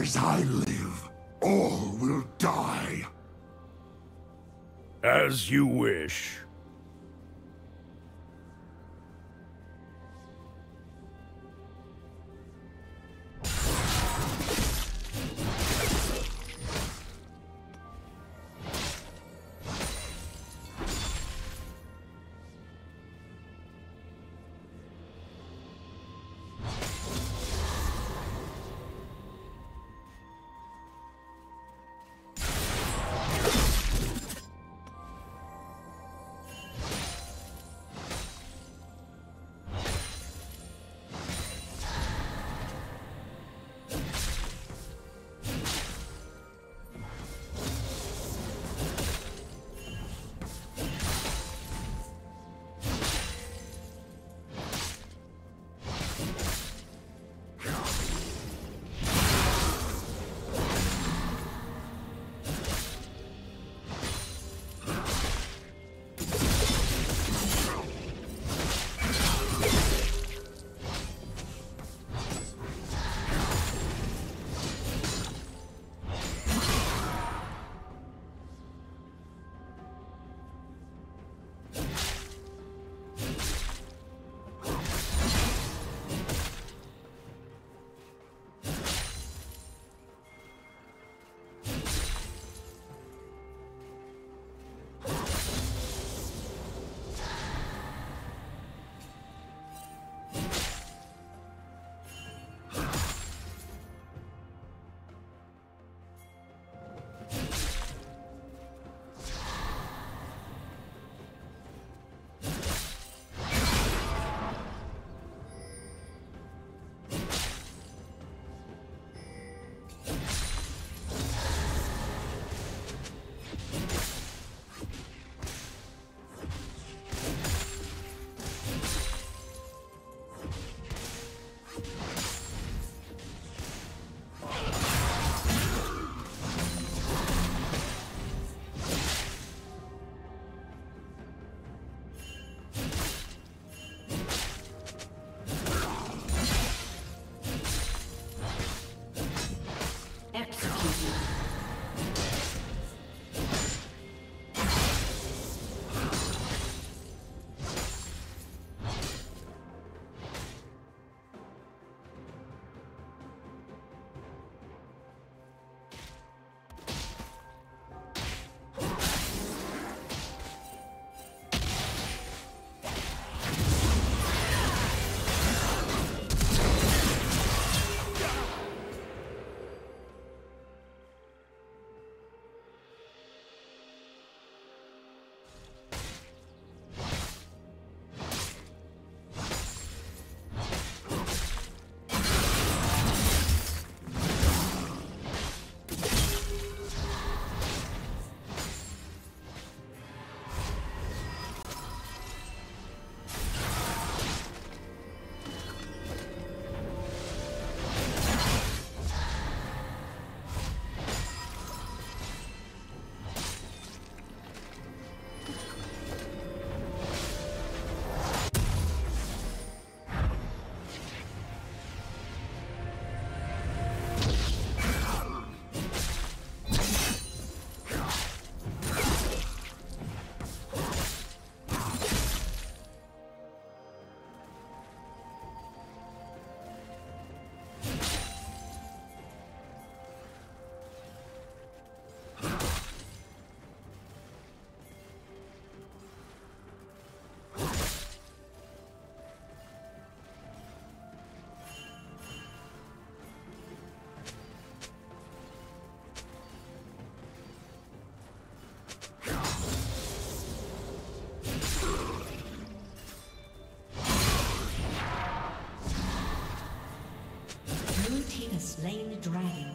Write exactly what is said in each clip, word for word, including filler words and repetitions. As I live, all will die. As you wish. Slain the dragon.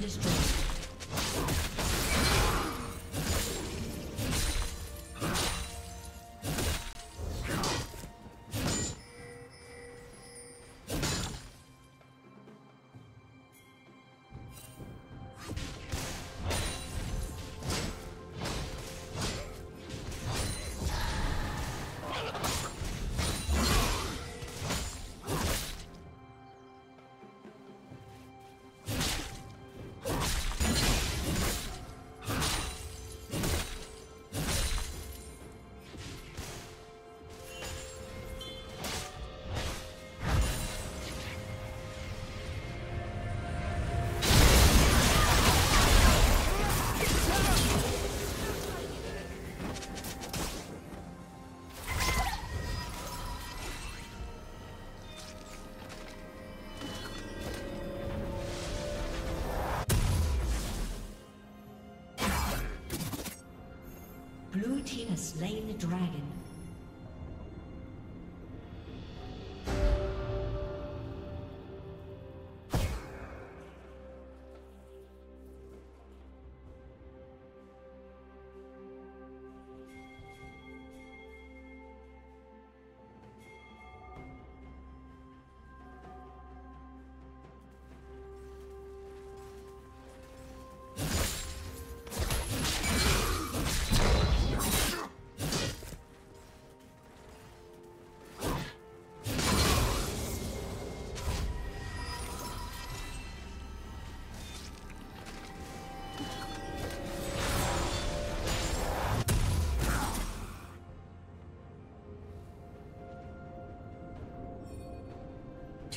and destroyed. Blue team has slain the dragon.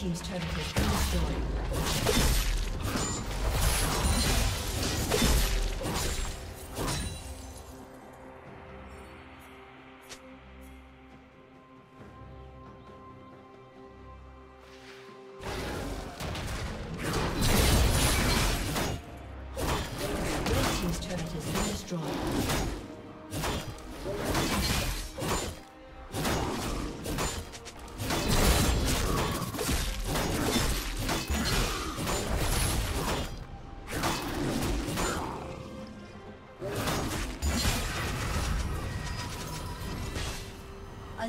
Team's turn to destroy. A